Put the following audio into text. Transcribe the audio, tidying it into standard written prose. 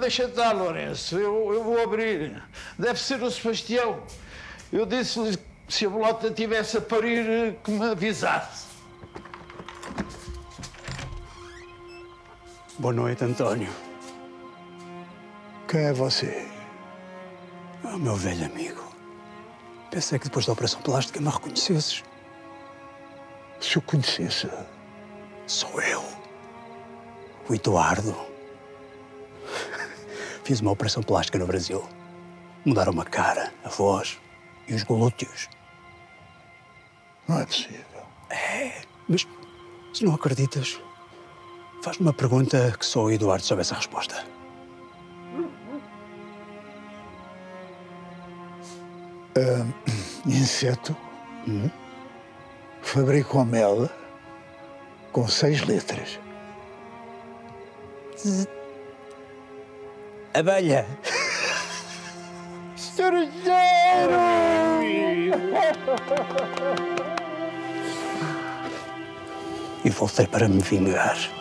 Deixa de dar, Lourenço, eu vou abrir. Deve ser o Sebastião. Eu disse-lhe que se a bolota tivesse a parir, que me avisasse. Boa noite, António. Quem é você? Ah, meu velho amigo. Pensei que depois da operação plástica me reconhecesses. Se eu conhecesse, sou eu, o Eduardo. Fiz uma operação plástica no Brasil. Mudaram a cara, a voz e os glúteos. Não é possível. É, mas se não acreditas, faz-me uma pergunta que só o Eduardo soubesse a resposta. Inseto. Fabricou mel com 6 letras. Abelha. Estrangeiro! E voltei para me vingar.